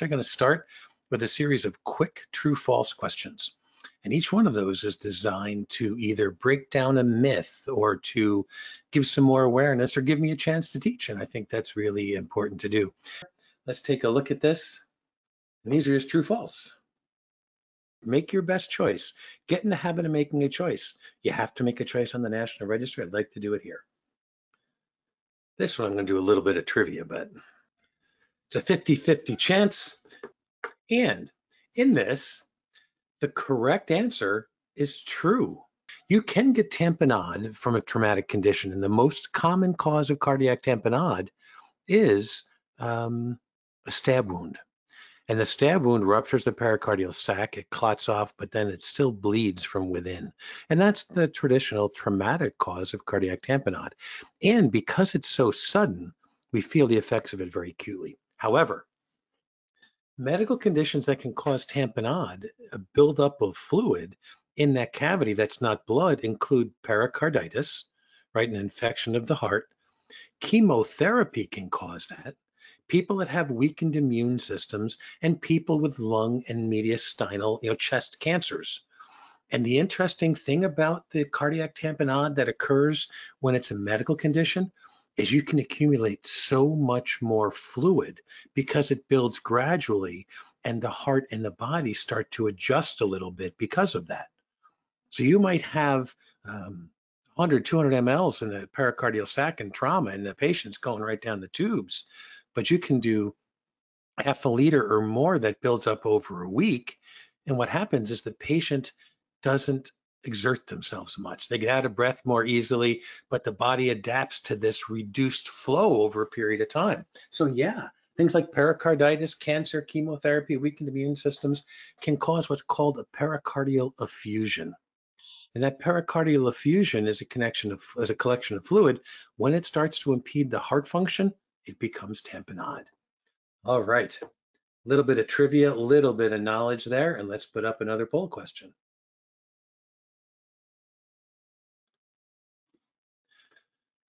We're going to start with a series of quick true-false questions. And each one of those is designed to either break down a myth or to give some more awareness or give me a chance to teach. And I think that's really important to do. Let's take a look at this. And these are just true-false. Make your best choice. Get in the habit of making a choice. You have to make a choice on the National Register. I'd like to do it here. This one I'm going to do a little bit of trivia, but it's a 50-50 chance. And in this, the correct answer is true. You can get tamponade from a traumatic condition, and the most common cause of cardiac tamponade is a stab wound. And the stab wound ruptures the pericardial sac, it clots off, but then it still bleeds from within. And that's the traditional traumatic cause of cardiac tamponade. And because it's so sudden, we feel the effects of it very acutely. However, medical conditions that can cause tamponade, a buildup of fluid in that cavity that's not blood, include pericarditis, right, an infection of the heart. Chemotherapy can cause that. People that have weakened immune systems, and people with lung and mediastinal, chest cancers. And the interesting thing about the cardiac tamponade that occurs when it's a medical condition is you can accumulate so much more fluid because it builds gradually, and the heart and the body start to adjust a little bit because of that. So you might have 100, 200 mLs in the pericardial sac and trauma, and the patient's going right down the tubes. But you can do half a liter or more that builds up over a week. And what happens is the patient doesn't exert themselves much. They get out of breath more easily, but the body adapts to this reduced flow over a period of time. So yeah, things like pericarditis, cancer, chemotherapy, weakened immune systems can cause what's called a pericardial effusion. And that pericardial effusion is a collection of fluid. When it starts to impede the heart function, it becomes tamponade. All right, a little bit of trivia, a little bit of knowledge there, and let's put up another poll question.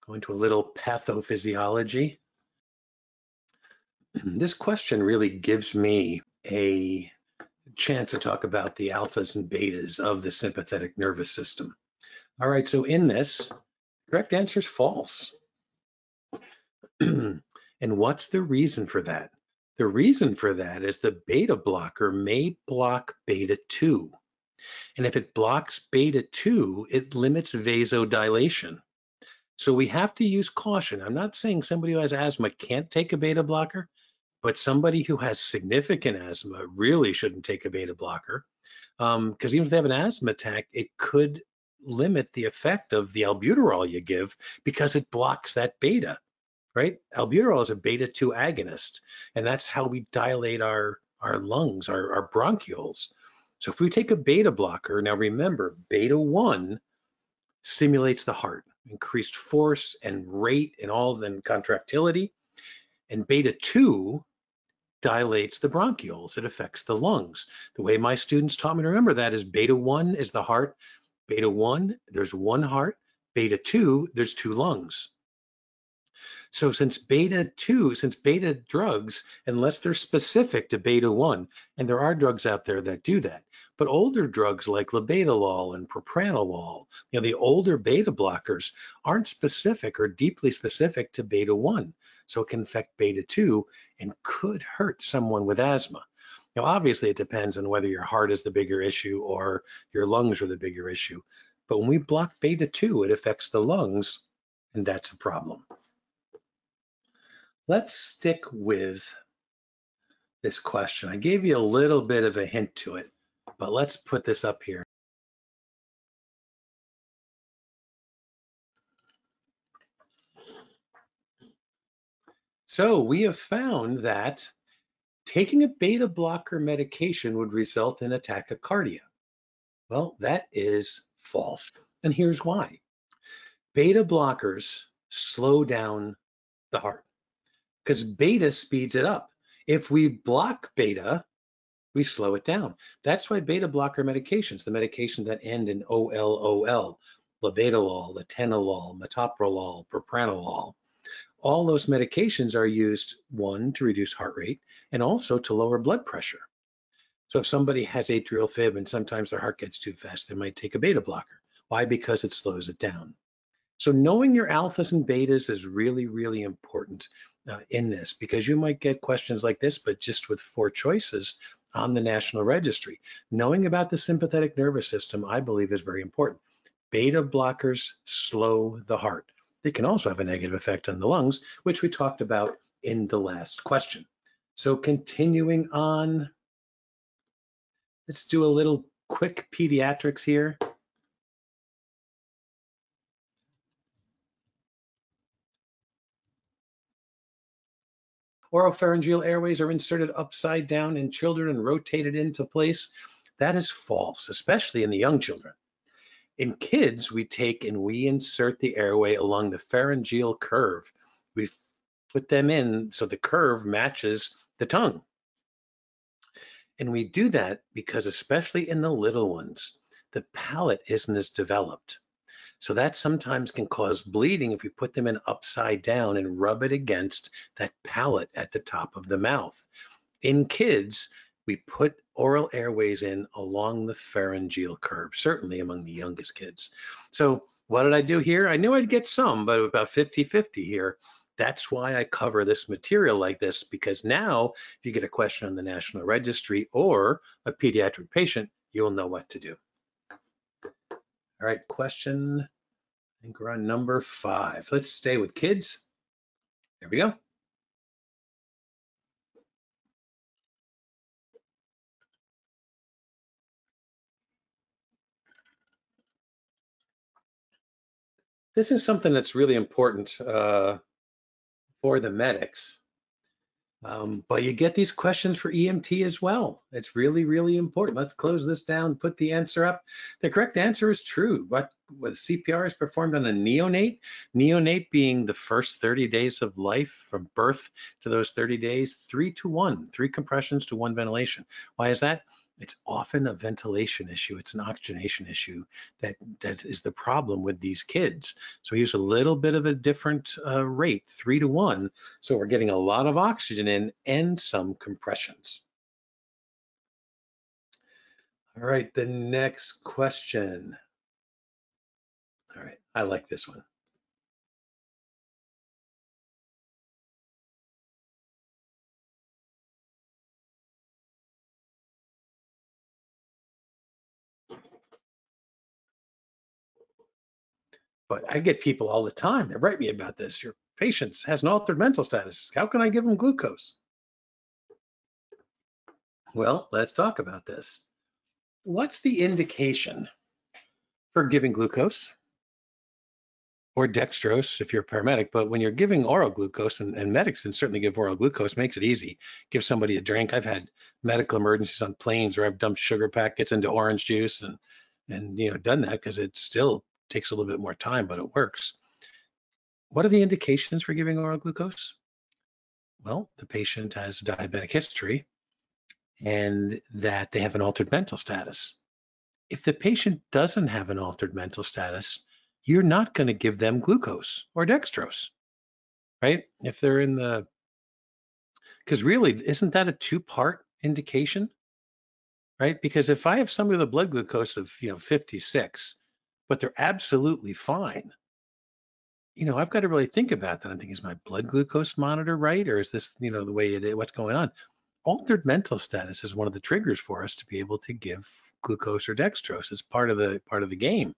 Going to a little pathophysiology. This question really gives me a chance to talk about the alphas and betas of the sympathetic nervous system. All right, so in this, correct answer is false. And what's the reason for that? The reason for that is the beta blocker may block beta 2. And if it blocks beta 2, it limits vasodilation. So we have to use caution. I'm not saying somebody who has asthma can't take a beta blocker, but somebody who has significant asthma really shouldn't take a beta blocker, because even if they have an asthma attack, it could limit the effect of the albuterol you give because it blocks that beta, right? Albuterol is a beta 2 agonist, and that's how we dilate our lungs, our bronchioles. So if we take a beta blocker, now remember, beta 1 stimulates the heart, increased force and rate and all, then contractility. And beta 2 dilates the bronchioles. It affects the lungs. The way my students taught me to remember that is beta 1 is the heart. Beta 1, there's one heart. Beta 2, there's two lungs. So since beta drugs, unless they're specific to beta 1, and there are drugs out there that do that, but older drugs like labetalol and propranolol, the older beta blockers aren't specific or deeply specific to beta 1. So it can affect beta 2 and could hurt someone with asthma. Now, obviously it depends on whether your heart is the bigger issue or your lungs are the bigger issue. But when we block beta 2, it affects the lungs, and that's a problem. Let's stick with this question. I gave you a little bit of a hint to it, but let's put this up here. So we have found that taking a beta blocker medication would result in a tachycardia. Well, that is false. And here's why. Beta blockers slow down the heart, because beta speeds it up. If we block beta, we slow it down. That's why beta blocker medications, the medications that end in OLOL, labetalol, atenolol, metoprolol, propranolol, all those medications are used, one, to reduce heart rate and also to lower blood pressure. So if somebody has atrial fib and sometimes their heart gets too fast, they might take a beta blocker. Why? Because it slows it down. So knowing your alphas and betas is really, really important in this, because you might get questions like this, but just with 4 choices on the National Registry. Knowing about the sympathetic nervous system, I believe, is very important. Beta blockers slow the heart. They can also have a negative effect on the lungs, which we talked about in the last question. So continuing on, let's do a little quick pediatrics here. Oropharyngeal airways are inserted upside down in children and rotated into place. That is false, especially in the young children. In kids, we take and we insert the airway along the pharyngeal curve. We put them in so the curve matches the tongue. And we do that because, especially in the little ones, the palate isn't as developed. So that sometimes can cause bleeding if we put them in upside down and rub it against that palate at the top of the mouth. In kids, we put oral airways in along the pharyngeal curve, certainly among the youngest kids. So what did I do here? I knew I'd get some, but about 50-50 here. That's why I cover this material like this, because now if you get a question on the National Registry or a pediatric patient, you'll know what to do. All right, question, I think we're on number 5. Let's stay with kids. There we go. This is something that's really important for the medics, but you get these questions for EMT as well. It's really, really important. Let's close this down, put the answer up. The correct answer is true, but CPR is performed on a neonate, neonate being the first 30 days of life from birth to those 30 days, 3 to 1, 3 compressions to 1 ventilation. Why is that? It's often a ventilation issue. It's an oxygenation issue that is the problem with these kids. So we use a little bit of a different rate, 3 to 1. So we're getting a lot of oxygen in and some compressions. All right, the next question. All right, I like this one. But I get people all the time that write me about this. Your patient has an altered mental status. How can I give them glucose? Well, let's talk about this. What's the indication for giving glucose or dextrose if you're a paramedic? But when you're giving oral glucose, and medics can certainly give oral glucose, makes it easy. Give somebody a drink. I've had medical emergencies on planes where I've dumped sugar packets into orange juice and you know, done that because it's still takes a little bit more time, but it works. What are the indications for giving oral glucose? Well, the patient has a diabetic history and that they have an altered mental status. If the patient doesn't have an altered mental status, you're not going to give them glucose or dextrose, right? If they're in the, because really, isn't that a 2-part indication, right? Because if I have somebody with a blood glucose of 56, but they're absolutely fine. You know, I've got to really think about that. I'm thinking, is my blood glucose monitor right? Or is this, the way it is, what's going on? Altered mental status is one of the triggers for us to be able to give glucose or dextrose. It's part of the game.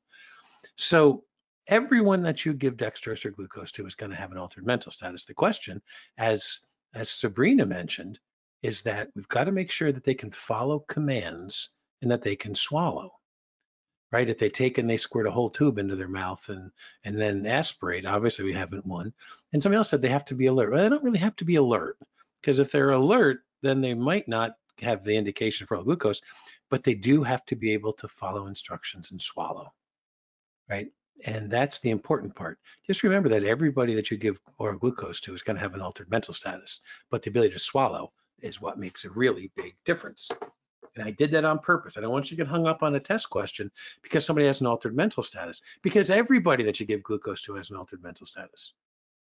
So everyone that you give dextrose or glucose to is going to have an altered mental status. The question, as Sabrina mentioned, is that we've got to make sure that they can follow commands and that they can swallow. Right? If they take and they squirt a whole tube into their mouth and then aspirate, obviously we haven't won. And somebody else said they have to be alert. Well, they don't really have to be alert, because if they're alert, then they might not have the indication for glucose, but they do have to be able to follow instructions and swallow, right? And that's the important part. Just remember that everybody that you give oral glucose to is going to have an altered mental status, but the ability to swallow is what makes a really big difference. And I did that on purpose. I don't want you to get hung up on a test question because somebody has an altered mental status, because everybody that you give glucose to has an altered mental status.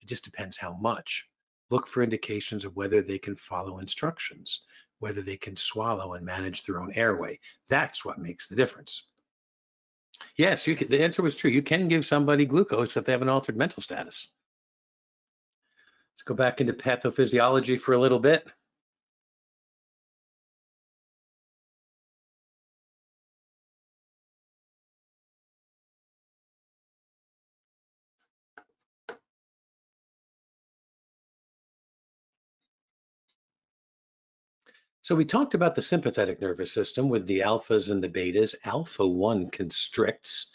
It just depends how much. Look for indications of whether they can follow instructions, whether they can swallow and manage their own airway. That's what makes the difference. Yes, you can, the answer was true. You can give somebody glucose if they have an altered mental status. Let's go back into pathophysiology for a little bit. So we talked about the sympathetic nervous system with the alphas and the betas. Alpha 1 constricts,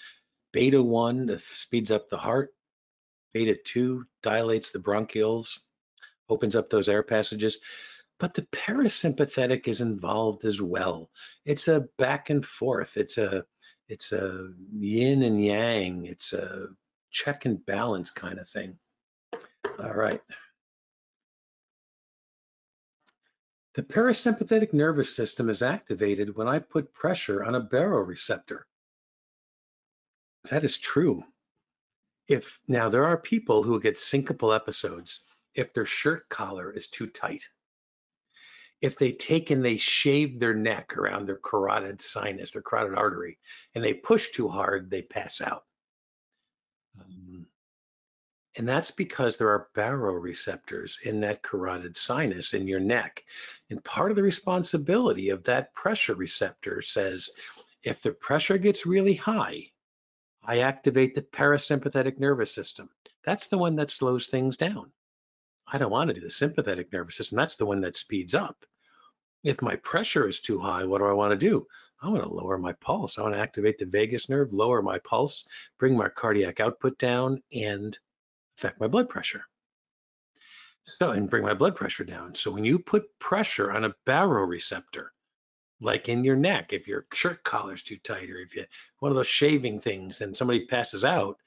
beta 1 speeds up the heart, beta 2 dilates the bronchioles, opens up those air passages. But the parasympathetic is involved as well. It's a back and forth. It's a yin and yang. It's a check and balance kind of thing. All right. The parasympathetic nervous system is activated when I put pressure on a baroreceptor. That is true. Now there are people who get syncopal episodes if their shirt collar is too tight. If they take and they shave their neck around their carotid sinus, their carotid artery, and they push too hard, they pass out. And that's because there are baroreceptors in that carotid sinus in your neck. And part of the responsibility of that pressure receptor says, if the pressure gets really high, I activate the parasympathetic nervous system. That's the one that slows things down. I don't want to do the sympathetic nervous system. That's the one that speeds up. If my pressure is too high, what do I want to do? I want to lower my pulse. I want to activate the vagus nerve, lower my pulse, bring my cardiac output down, and affect my blood pressure. And bring my blood pressure down. So when you put pressure on a baroreceptor, like in your neck, if your shirt collar's too tight, or if you one of those shaving things, and somebody passes out,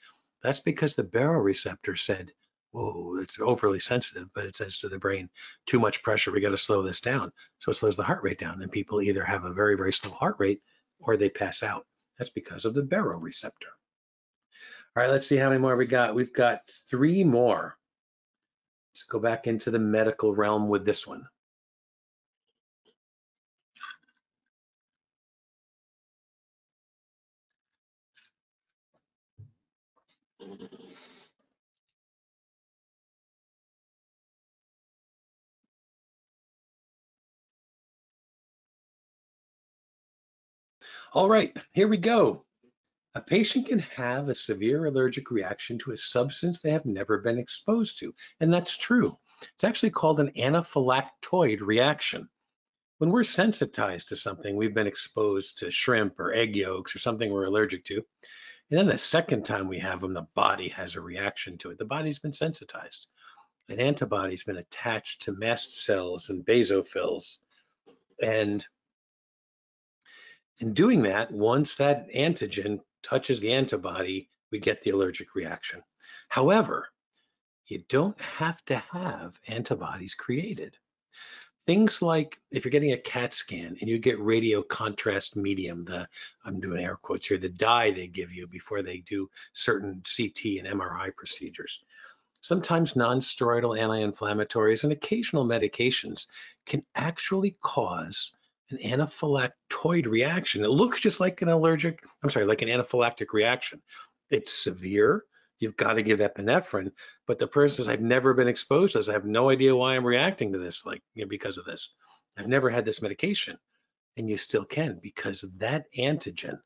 that's because the baroreceptor said, "Whoa, it's overly sensitive." But it says to the brain, "Too much pressure. We got to slow this down." So it slows the heart rate down, and people either have a very, very slow heart rate, or they pass out. That's because of the baroreceptor. All right, let's see how many more we got. We've got 3 more. Let's go back into the medical realm with this one. All right, here we go. A patient can have a severe allergic reaction to a substance they have never been exposed to, and that's true. It's actually called an anaphylactoid reaction. When we're sensitized to something, we've been exposed to shrimp or egg yolks or something we're allergic to, and then the second time we have them, the body has a reaction to it. The body's been sensitized. An antibody's been attached to mast cells and basophils, and in doing that, once that antigen touches the antibody, we get the allergic reaction. However, you don't have to have antibodies created. Things like if you're getting a CAT scan and you get radio contrast medium, I'm doing air quotes here, the dye they give you before they do certain CT and MRI procedures. Sometimes non-steroidal anti-inflammatories and occasional medications can actually cause an anaphylactoid reaction. It looks just like an anaphylactic reaction. It's severe. You've got to give epinephrine, but the person says, I've never been exposed to this. I have no idea why I'm reacting to this, because of this. I've never had this medication. And you still can, because that antigen,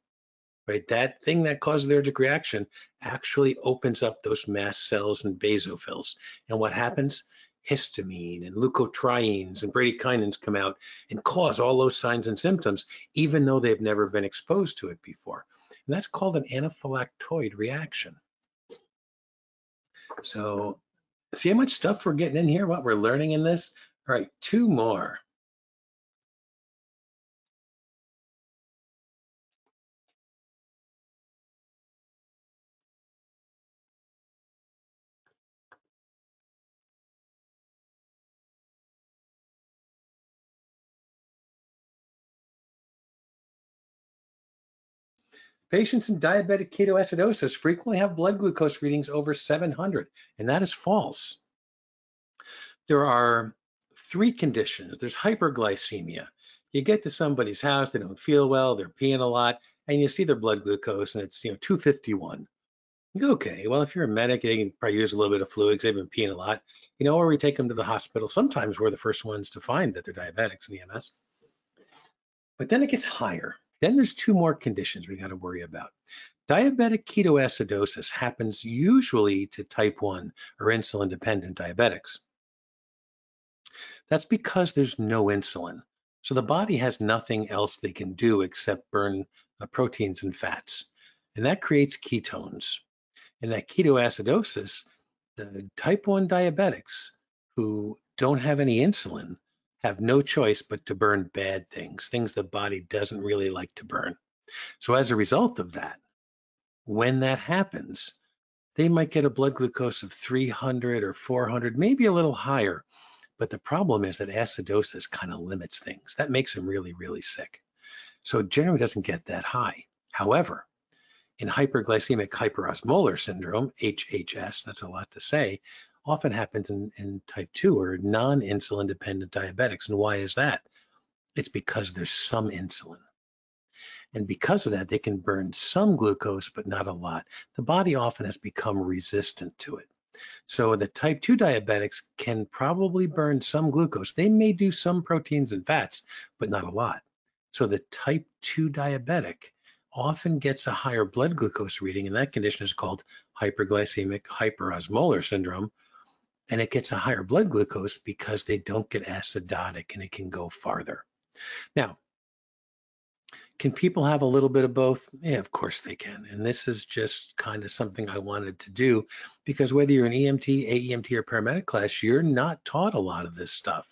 right? That thing that causes the allergic reaction actually opens up those mast cells and basophils. And what happens? Histamine and leukotrienes and bradykinins come out and cause all those signs and symptoms, even though they've never been exposed to it before. And that's called an anaphylactoid reaction. So see how much stuff we're getting in here, what we're learning in this? All right, 2 more. Patients in diabetic ketoacidosis frequently have blood glucose readings over 700, and that is false. There are three conditions. There's hyperglycemia. You get to somebody's house, they don't feel well, they're peeing a lot, and you see their blood glucose, and it's 251. You go, okay, well, if you're a medic, they can probably use a little bit of fluid because they've been peeing a lot, or we take them to the hospital. Sometimes we're the first ones to find that they're diabetics in EMS. But then it gets higher. Then there's two more conditions we got to worry about. Diabetic ketoacidosis happens usually to type 1 or insulin-dependent diabetics. That's because there's no insulin. So the body has nothing else they can do except burn proteins and fats. And that creates ketones. And that ketoacidosis, the type 1 diabetics who don't have any insulin have no choice but to burn bad things, things the body doesn't really like to burn. So as a result of that, when that happens, they might get a blood glucose of 300 or 400, maybe a little higher. But the problem is that acidosis kind of limits things. That makes them really, really sick. So it generally doesn't get that high. However, in hyperglycemic hyperosmolar syndrome, HHS, that's a lot to say, often happens in type 2 or non-insulin dependent diabetics. And why is that? It's because there's some insulin. And because of that, they can burn some glucose, but not a lot. The body often has become resistant to it. So the type 2 diabetics can probably burn some glucose. They may do some proteins and fats, but not a lot. So the type 2 diabetic often gets a higher blood glucose reading, and that condition is called hyperglycemic hyperosmolar syndrome. And it gets a higher blood glucose because they don't get acidotic and it can go farther. Now, can people have a little bit of both? Yeah, of course they can. And this is just kind of something I wanted to do because whether you're an EMT, AEMT, or paramedic class, you're not taught a lot of this stuff.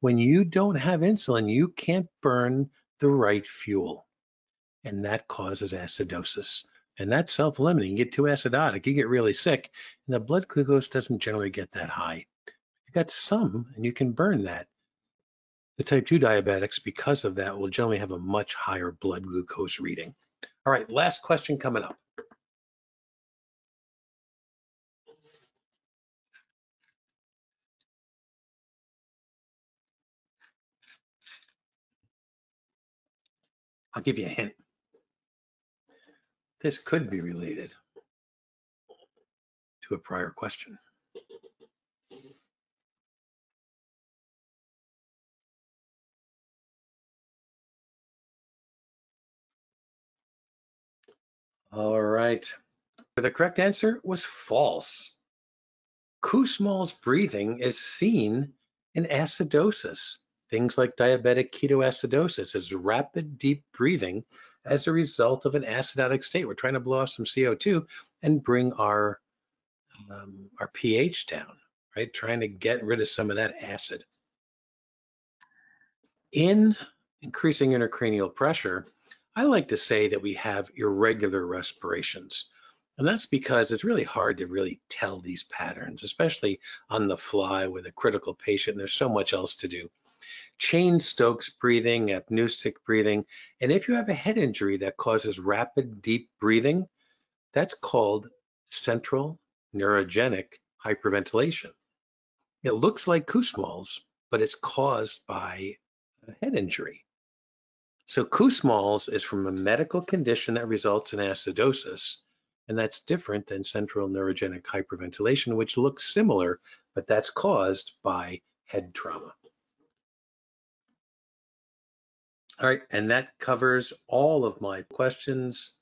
When you don't have insulin, you can't burn the right fuel. And that causes acidosis. And that's self-limiting. You get too acidotic, you get really sick, and the blood glucose doesn't generally get that high. You got some, and you can burn that. The type 2 diabetics, because of that, will generally have a much higher blood glucose reading. All right, last question coming up. I'll give you a hint. This could be related to a prior question. All right, the correct answer was false. Kussmaul's breathing is seen in acidosis. Things like diabetic ketoacidosis is rapid, deep breathing as a result of an acidotic state. We're trying to blow off some CO2 and bring our pH down, right? Trying to get rid of some of that acid. In increasing intracranial pressure, I like to say that we have irregular respirations, and that's because it's really hard to really tell these patterns, especially on the fly with a critical patient, and there's so much else to do. Cheyne-Stokes breathing, apneustic breathing, and if you have a head injury that causes rapid, deep breathing, that's called central neurogenic hyperventilation. It looks like Kussmaul's, but it's caused by a head injury. So Kussmaul's is from a medical condition that results in acidosis, and that's different than central neurogenic hyperventilation, which looks similar, but that's caused by head trauma. All right, and that covers all of my questions.